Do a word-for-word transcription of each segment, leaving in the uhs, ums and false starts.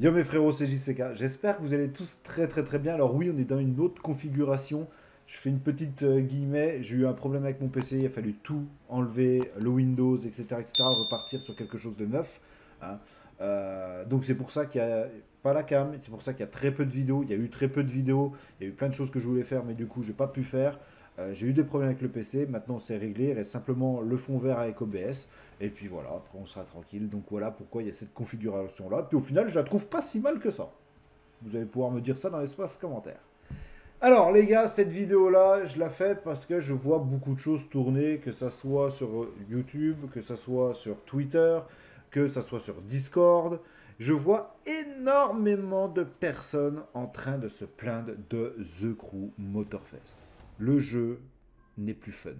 Yo mes frérots, c'est J C K, j'espère que vous allez tous très très très bien. Alors oui, on est dans une autre configuration, je fais une petite euh, guillemets, j'ai eu un problème avec mon P C, il a fallu tout enlever, le Windows, etc, etc, repartir sur quelque chose de neuf, hein. euh, donc c'est pour ça qu'il n'y a pas la cam, c'est pour ça qu'il y a très peu de vidéos, il y a eu très peu de vidéos, il y a eu plein de choses que je voulais faire mais du coup j'ai pas pu faire. Euh, j'ai eu des problèmes avec le P C, maintenant c'est réglé, il reste simplement le fond vert avec O B S, et puis voilà, après on sera tranquille. Donc voilà pourquoi il y a cette configuration-là, puis au final je la trouve pas si mal que ça. Vous allez pouvoir me dire ça dans l'espace commentaire. Alors les gars, cette vidéo-là, je la fais parce que je vois beaucoup de choses tourner, que ça soit sur YouTube, que ça soit sur Twitter, que ça soit sur Discord. Je vois énormément de personnes en train de se plaindre de The Crew Motorfest. Le jeu n'est plus fun.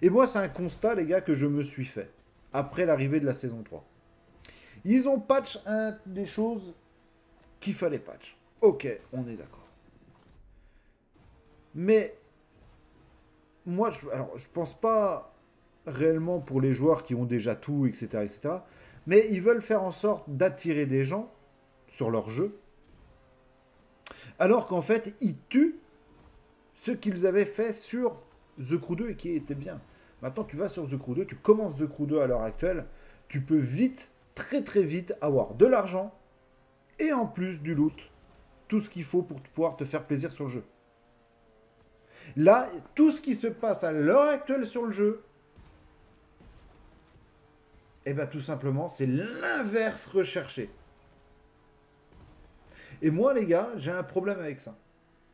Et moi, c'est un constat, les gars, que je me suis fait après l'arrivée de la saison trois. Ils ont patch un, des choses qu'il fallait patch. Ok, on est d'accord. Mais moi, je, alors, je pense pas réellement pour les joueurs qui ont déjà tout, et cetera, et cetera. Mais ils veulent faire en sorte d'attirer des gens sur leur jeu, alors qu'en fait, ils tuent ce qu'ils avaient fait sur The Crew deux et qui était bien. Maintenant, tu vas sur The Crew deux, tu commences The Crew deux à l'heure actuelle, tu peux vite, très très vite, avoir de l'argent et en plus du loot. Tout ce qu'il faut pour pouvoir te faire plaisir sur le jeu. Là, tout ce qui se passe à l'heure actuelle sur le jeu, eh bien tout simplement, c'est l'inverse recherché. Et moi, les gars, j'ai un problème avec ça.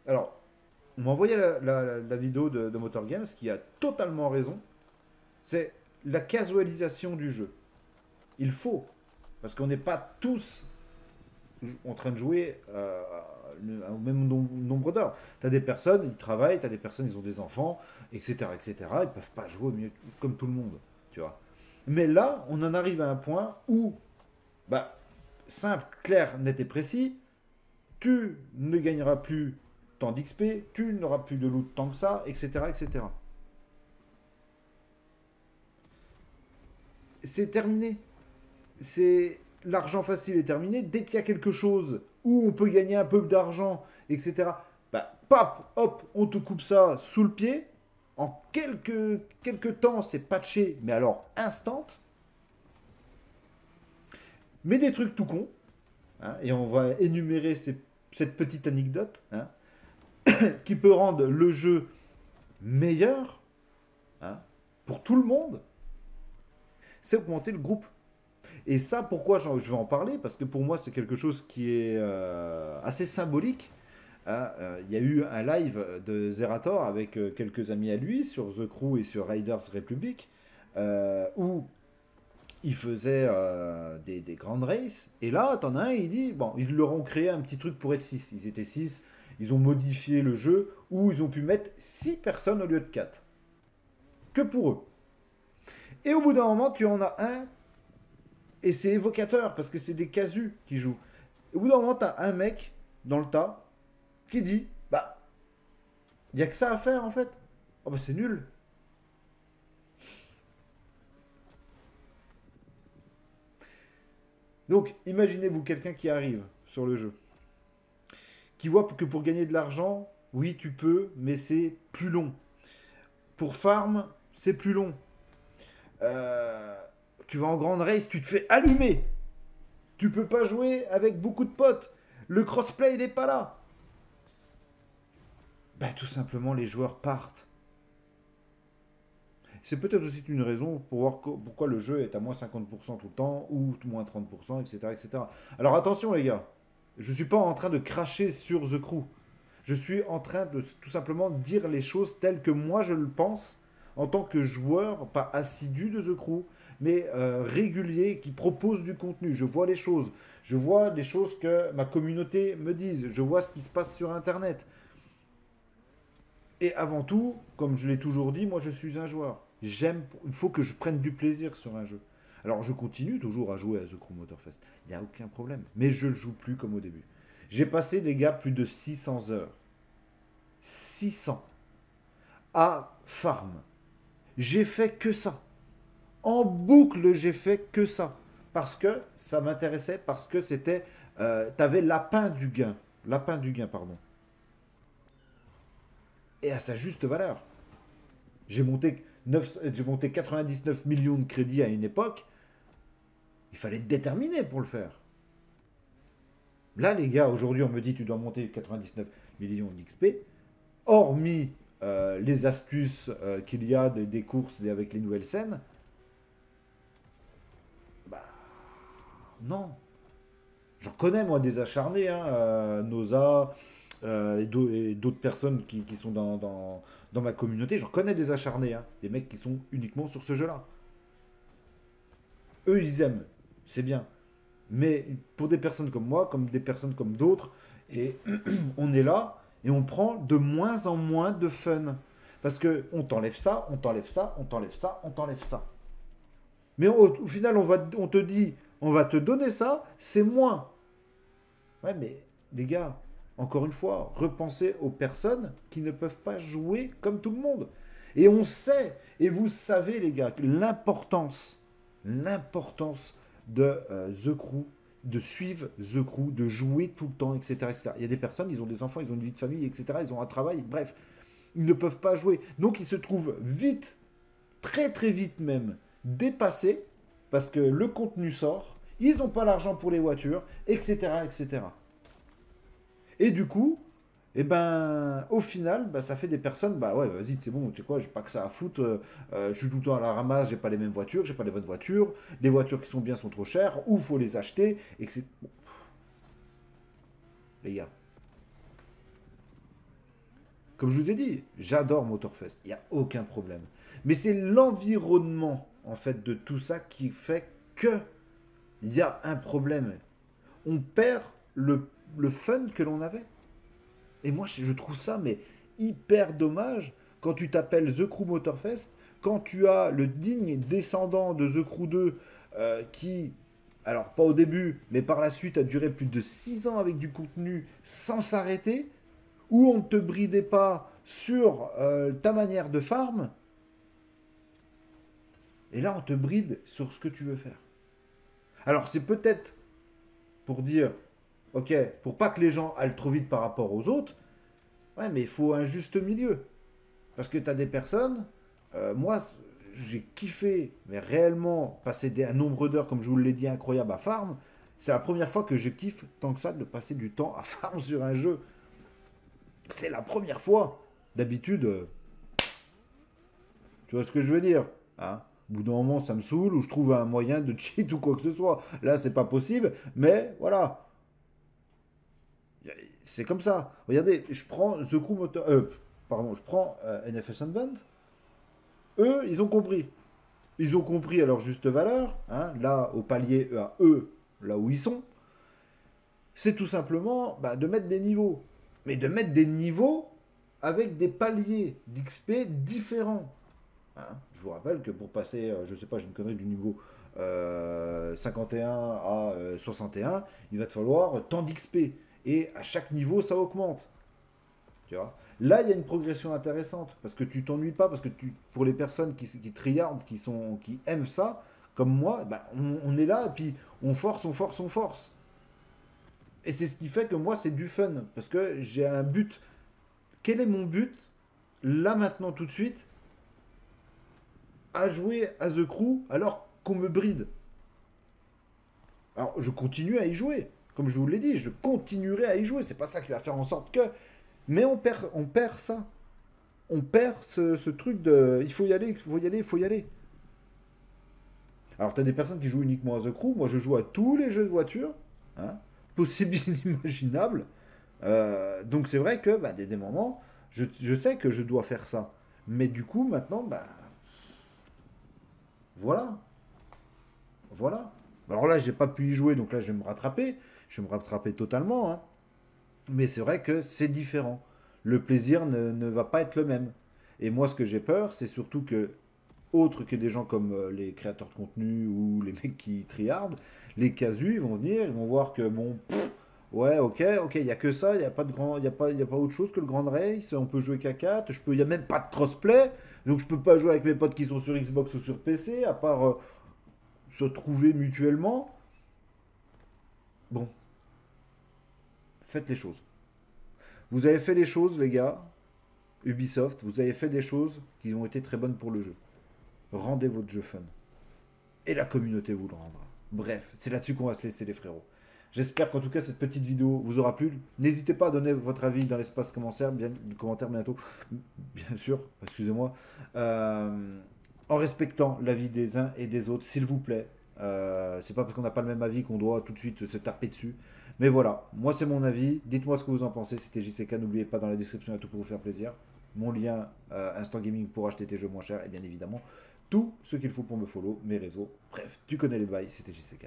Alors, on m'a envoyé la, la, la vidéo de, de Motor Games qui a totalement raison. C'est la casualisation du jeu. Il faut. Parce qu'on n'est pas tous en train de jouer euh, au même nombre d'heures. Tu as des personnes, ils travaillent, tu as des personnes, ils ont des enfants, et cetera, et cetera. Ils ne peuvent pas jouer au milieu, comme tout le monde. Tu vois. Mais là, on en arrive à un point où, bah, simple, clair, net et précis, tu ne gagneras plus tant d'X P, tu n'auras plus de loot tant que ça, et cetera, et cetera. C'est terminé. C'est l'argent facile est terminé. Dès qu'il y a quelque chose où on peut gagner un peu d'argent, et cetera. Bah, pap, hop, on te coupe ça sous le pied. En quelques quelques temps, c'est patché, mais alors instant. Mais des trucs tout cons, hein, et on va énumérer ces, cette petite anecdote, hein, qui peut rendre le jeu meilleur, hein, pour tout le monde, c'est augmenter le groupe. Et ça, pourquoi je vais en parler? Parce que pour moi, c'est quelque chose qui est euh, assez symbolique. Hein. Euh, il y a eu un live de Zerator avec euh, quelques amis à lui sur The Crew et sur Raiders Republic, euh, où il faisait euh, des, des grandes races. Et là, t'en as un, il dit, bon, ils leur ont créé un petit truc pour être six. Ils étaient six. Ils ont modifié le jeu où ils ont pu mettre six personnes au lieu de quatre. Que pour eux. Et au bout d'un moment, tu en as un et c'est évocateur parce que c'est des casus qui jouent. Au bout d'un moment, tu as un mec dans le tas qui dit « Bah, il n'y a que ça à faire en fait. Oh bah c'est nul. » Donc, imaginez-vous quelqu'un qui arrive sur le jeu, qui voit que pour gagner de l'argent, oui, tu peux, mais c'est plus long. Pour farm, c'est plus long. Euh, tu vas en grande race, tu te fais allumer. Tu peux pas jouer avec beaucoup de potes. Le crossplay, il n'est pas là. Ben, tout simplement, les joueurs partent. C'est peut-être aussi une raison pour voir pourquoi le jeu est à moins cinquante pour cent tout le temps, ou moins trente pour cent, et cetera, et cetera. Alors attention, les gars. Je ne suis pas en train de cracher sur The Crew. Je suis en train de tout simplement dire les choses telles que moi je le pense en tant que joueur, pas assidu de The Crew, mais euh, régulier, qui propose du contenu. Je vois les choses. Je vois les choses que ma communauté me dise. Je vois ce qui se passe sur Internet. Et avant tout, comme je l'ai toujours dit, moi je suis un joueur. J'aime, il faut que je prenne du plaisir sur un jeu. Alors je continue toujours à jouer à The Crew Motorfest, il n'y a aucun problème, mais je ne le joue plus comme au début. J'ai passé, les gars, plus de six cents heures, six cents, à farm. J'ai fait que ça, en boucle j'ai fait que ça, parce que ça m'intéressait, parce que c'était Euh, T'avais Lapin du Gain. Lapin du Gain, pardon. Et à sa juste valeur. J'ai monté, monté quatre-vingt-dix-neuf millions de crédits à une époque. Il fallait être déterminé pour le faire. Là, les gars, aujourd'hui, on me dit tu dois monter quatre-vingt-dix-neuf millions d'X P. Hormis euh, les astuces euh, qu'il y a de, des courses avec les nouvelles scènes. Bah, non. J'en connais, moi, des acharnés. Hein, euh, Noza euh, et d'autres personnes qui, qui sont dans, dans, dans ma communauté. J'en connais des acharnés. Hein, des mecs qui sont uniquement sur ce jeu-là. Eux, ils aiment. C'est bien. Mais pour des personnes comme moi, comme des personnes comme d'autres, et on est là et on prend de moins en moins de fun. Parce qu'on t'enlève ça, on t'enlève ça, on t'enlève ça, on t'enlève ça. Mais au, au final, on, va, on te dit, on va te donner ça, c'est moins. Ouais, mais les gars, encore une fois, repensez aux personnes qui ne peuvent pas jouer comme tout le monde. Et on sait, et vous savez les gars, l'importance, l'importance... de euh, The Crew, de suivre The Crew, de jouer tout le temps, et cetera, et cetera. Il y a des personnes, ils ont des enfants, ils ont une vie de famille, et cetera. Ils ont un travail, bref. Ils ne peuvent pas jouer. Donc, ils se trouvent vite, très très vite même, dépassés, parce que le contenu sort, ils n'ont pas l'argent pour les voitures, et cetera, et cetera. Et du coup, eh ben, au final, bah, ça fait des personnes, bah ouais, vas-y, c'est bon, tu sais quoi, j'ai pas que ça à foutre, euh, euh, je suis tout le temps à la ramasse, j'ai pas les mêmes voitures, j'ai pas les bonnes voitures, les voitures qui sont bien sont trop chères, ou faut les acheter, et que c'est... Bon. Les gars, comme je vous ai dit, j'adore Motorfest, il n'y a aucun problème. Mais c'est l'environnement, en fait, de tout ça qui fait que il y a un problème. On perd le, le fun que l'on avait. Et moi, je trouve ça mais hyper dommage quand tu t'appelles The Crew Motorfest, quand tu as le digne descendant de The Crew deux euh, qui, alors pas au début, mais par la suite a duré plus de six ans avec du contenu sans s'arrêter, où on ne te bridait pas sur euh, ta manière de farm, et là on te bride sur ce que tu veux faire. Alors c'est peut-être pour dire... Ok, pour pas que les gens aillent trop vite par rapport aux autres, ouais, mais il faut un juste milieu. Parce que tu as des personnes, euh, moi, j'ai kiffé, mais réellement, passer des, un nombre d'heures, comme je vous l'ai dit, incroyable à farm, c'est la première fois que je kiffe tant que ça de passer du temps à farm sur un jeu. C'est la première fois. D'habitude, euh, tu vois ce que je veux dire, hein ? Au bout d'un moment, ça me saoule, ou je trouve un moyen de cheat ou quoi que ce soit. Là, c'est pas possible, mais voilà. C'est comme ça. Regardez, je prends The Crew Motor... Euh, pardon, je prends euh, N F S Unbound. Eux, ils ont compris. Ils ont compris à leur juste valeur. Hein, là, au palier à eux, là où ils sont. C'est tout simplement bah, de mettre des niveaux. Mais de mettre des niveaux avec des paliers d'X P différents. Hein, je vous rappelle que pour passer, euh, je sais pas, je me connais du niveau... Euh, cinquante et un à euh, soixante et un, il va te falloir tant d'X P. Et à chaque niveau, ça augmente. Tu vois, là, il y a une progression intéressante. Parce que tu t'ennuies pas. Parce que tu, pour les personnes qui, qui triardent, qui, sont, qui aiment ça, comme moi, bah, on, on est là et puis on force, on force, on force. Et c'est ce qui fait que moi, c'est du fun. Parce que j'ai un but. Quel est mon but? Là, maintenant, tout de suite, à jouer à The Crew alors qu'on me bride. Alors, je continue à y jouer. Comme je vous l'ai dit, je continuerai à y jouer. C'est pas ça qui va faire en sorte que... Mais on perd, on perd ça. On perd ce, ce truc de... Il faut y aller, il faut y aller, il faut y aller. Alors, tu as des personnes qui jouent uniquement à The Crew. Moi, je joue à tous les jeux de voiture. Hein, possible, inimaginable. Euh, donc, c'est vrai que, bah, des, des moments, je, je sais que je dois faire ça. Mais du coup, maintenant, bah... Voilà. Voilà. Alors là, j'ai pas pu y jouer, donc là, je vais me rattraper. Je vais me rattraper totalement. Hein. Mais c'est vrai que c'est différent. Le plaisir ne, ne va pas être le même. Et moi, ce que j'ai peur, c'est surtout que, autre que des gens comme les créateurs de contenu ou les mecs qui triardent, les casus, ils vont venir, ils vont voir que, bon, pff, ouais, ok, ok, il n'y a que ça, il n'y a, a, pas, y a pas autre chose que le Grand Race, on peut jouer qu'à quatre, il n'y a même pas de crossplay, donc je peux pas jouer avec mes potes qui sont sur Xbox ou sur P C, à part... Euh, se trouver mutuellement. Bon, faites les choses. Vous avez fait les choses, les gars, Ubisoft, vous avez fait des choses qui ont été très bonnes pour le jeu. Rendez votre jeu fun. Et la communauté vous le rendra. Bref, c'est là-dessus qu'on va se laisser, les frérots. J'espère qu'en tout cas, cette petite vidéo vous aura plu. N'hésitez pas à donner votre avis dans l'espace commentaire, bien, commentaire bientôt, bien sûr, excusez-moi, euh, en respectant l'avis des uns et des autres, s'il vous plaît. Euh, c'est pas parce qu'on n'a pas le même avis qu'on doit tout de suite se taper dessus. Mais voilà, moi c'est mon avis. Dites-moi ce que vous en pensez. C'était J C K. N'oubliez pas dans la description, il y a tout pour vous faire plaisir. Mon lien euh, Instant Gaming pour acheter tes jeux moins chers et bien évidemment tout ce qu'il faut pour me follow, mes réseaux. Bref, tu connais les bails. C'était J C K.